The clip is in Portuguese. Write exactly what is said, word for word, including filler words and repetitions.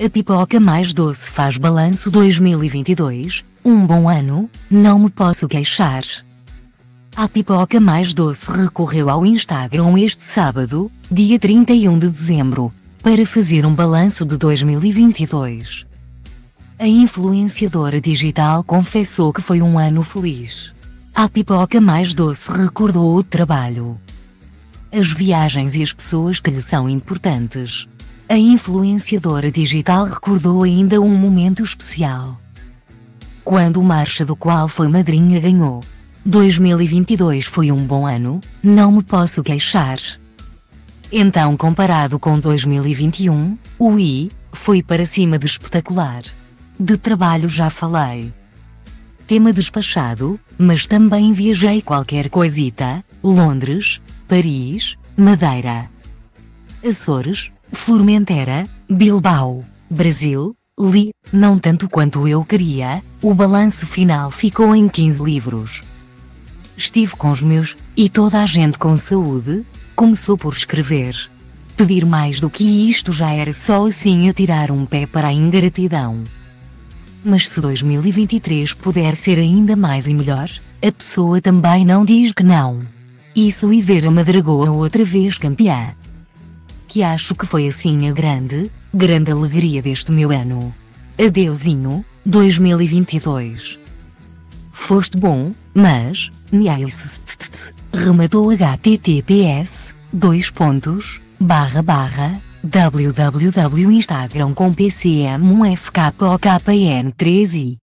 A Pipoca Mais Doce faz balanço dois mil e vinte e dois, um bom ano, não me posso queixar. A Pipoca Mais Doce recorreu ao Instagram este sábado, dia trinta e um de dezembro, para fazer um balanço de dois mil e vinte e dois. A influenciadora digital confessou que foi um ano feliz. A Pipoca Mais Doce recordou o trabalho, as viagens e as pessoas que lhe são importantes. A influenciadora digital recordou ainda um momento especial, quando o Marcha do qual foi madrinha ganhou. dois mil e vinte e dois foi um bom ano, não me posso queixar. Então, comparado com dois mil e vinte e um, o I foi para cima de espetacular. De trabalho já falei. Tema despachado, mas também viajei qualquer coisita: Londres, Paris, Madeira, Açores, Formentera, Bilbao, Brasil. Li, não tanto quanto eu queria. O balanço final ficou em quinze livros. Estive com os meus, e toda a gente com saúde. Começou por escrever. Pedir mais do que isto já era só assim atirar um pé para a ingratidão. Mas se dois mil e vinte e três puder ser ainda mais e melhor, a pessoa também não diz que não. Isso e ver a Madragoa outra vez campeã. Que acho que foi assim a grande, grande alegria deste meu ano. Adeusinho, dois mil e vinte e dois. Foste bom, mas, niailsst, rematou https, dois pontos, barra barra, www ponto instagram ponto com ponto pcm um f k o k n três i.